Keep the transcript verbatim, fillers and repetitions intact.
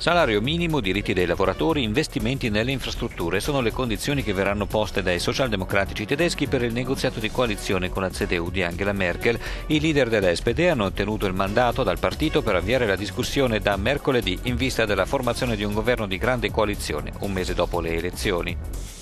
Salario minimo, diritti dei lavoratori, investimenti nelle infrastrutture sono le condizioni che verranno poste dai socialdemocratici tedeschi per il negoziato di coalizione con la C D U di Angela Merkel. I leader della S P D hanno ottenuto il mandato dal partito per avviare la discussione da mercoledì in vista della formazione di un governo di grande coalizione, un mese dopo le elezioni.